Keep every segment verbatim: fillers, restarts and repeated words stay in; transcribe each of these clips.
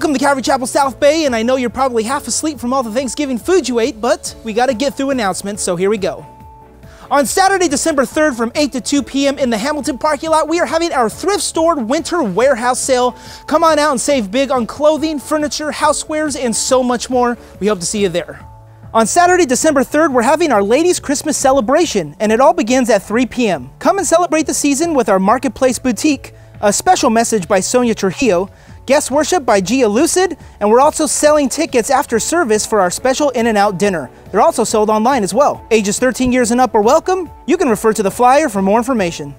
Welcome to Calvary Chapel South Bay, and I know you're probably half asleep from all the Thanksgiving food you ate, but we got to get through announcements, so here we go. On Saturday, December third from eight to two p m in the Hamilton parking lot, we are having our thrift store winter warehouse sale. Come on out and save big on clothing, furniture, housewares, and so much more. We hope to see you there. On Saturday, December third, we're having our Ladies' Christmas Celebration, and it all begins at three p m Come and celebrate the season with our Marketplace Boutique, a special message by Sonia Trujillo, guest worship by Gia Lucid, and we're also selling tickets after service for our special In-N-Out dinner. They're also sold online as well. Ages thirteen years and up are welcome. You can refer to the flyer for more information.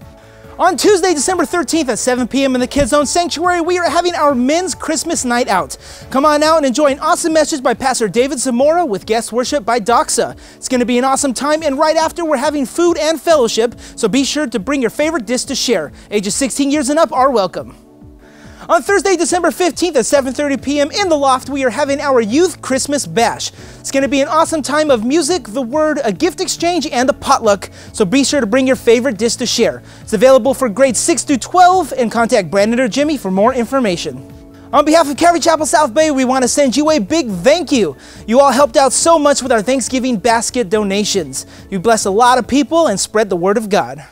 On Tuesday, December thirteenth at seven p m in the Kids Zone Sanctuary, we are having our Men's Christmas Night Out. Come on out and enjoy an awesome message by Pastor David Zamora with guest worship by Doxa. It's going to be an awesome time, and right after we're having food and fellowship, so be sure to bring your favorite dish to share. Ages sixteen years and up are welcome. On Thursday, December fifteenth at seven thirty p m in the Loft, we are having our Youth Christmas Bash. It's going to be an awesome time of music, the Word, a gift exchange, and a potluck, so be sure to bring your favorite dish to share. It's available for grades six through twelve, and contact Brandon or Jimmy for more information. On behalf of Calvary Chapel South Bay, we want to send you a big thank you. You all helped out so much with our Thanksgiving basket donations. You blessed a lot of people and spread the Word of God.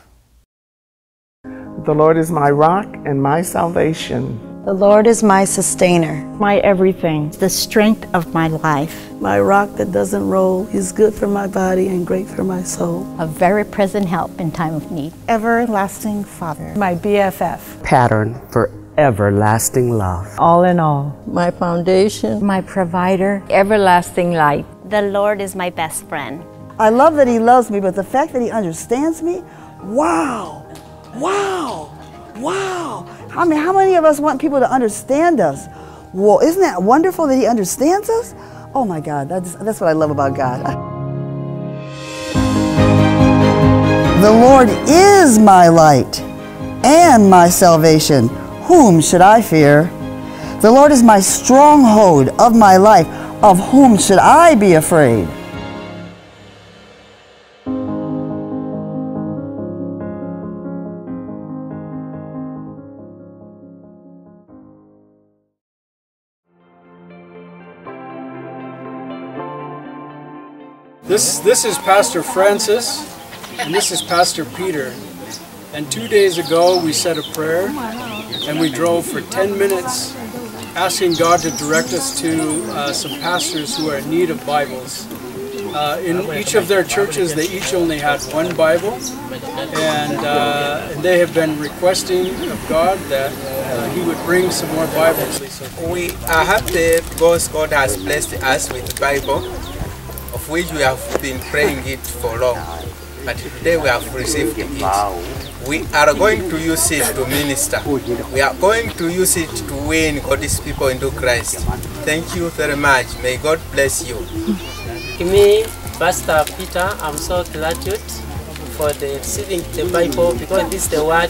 The Lord is my rock and my salvation. The Lord is my sustainer. My everything. The strength of my life. My rock that doesn't roll is good for my body and great for my soul. A very present help in time of need. Everlasting Father. My B F F. Pattern for everlasting love. All in all. My foundation. My provider. Everlasting light. The Lord is my best friend. I love that He loves me, but the fact that He understands me, wow. Wow, wow. I mean, how many of us want people to understand us? Well, isn't that wonderful that He understands us? Oh my God, that's, that's what I love about God. The Lord is my light and my salvation. Whom should I fear? The Lord is my stronghold of my life. Of whom should I be afraid? This, this is Pastor Francis, and this is Pastor Peter. And two days ago we said a prayer, and we drove for ten minutes asking God to direct us to uh, some pastors who are in need of Bibles. Uh, in each of their churches, they each only had one Bible, and uh, they have been requesting of God that uh, He would bring some more Bibles. We are happy because God has blessed us with the Bible, of which we have been praying it for long, but today we have received it. We are going to use it to minister. We are going to use it to win God's people into Christ. Thank you very much. May God bless you. Me, Pastor Peter, I'm so grateful for the receiving the Bible, because this is the word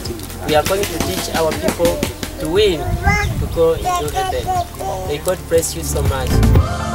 we are going to teach our people to win, to go into the day. May God bless you so much.